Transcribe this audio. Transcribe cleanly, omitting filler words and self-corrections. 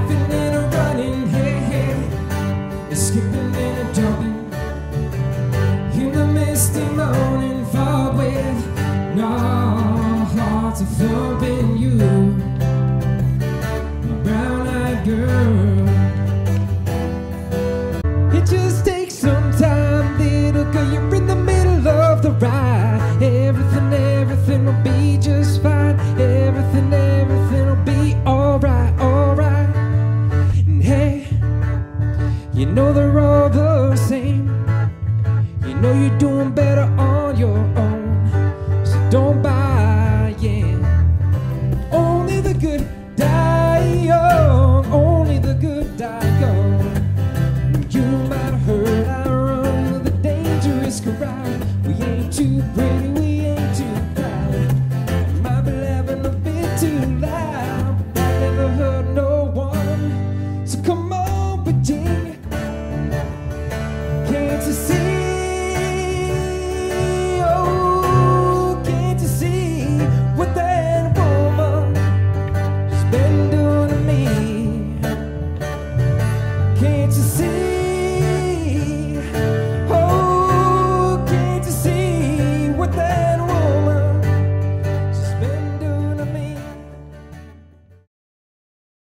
laughing and a running, hey, hey, a skipping and a jumping in the misty morning, far with no hearts a thumping. You, my brown-eyed girl, it just takes some time, little girl. You're in the middle of the ride. Everything, everything will be just fine. Everything, everything will be alright, alright. And hey, you know they're all the same. You know you're doing better on your own, so don't buy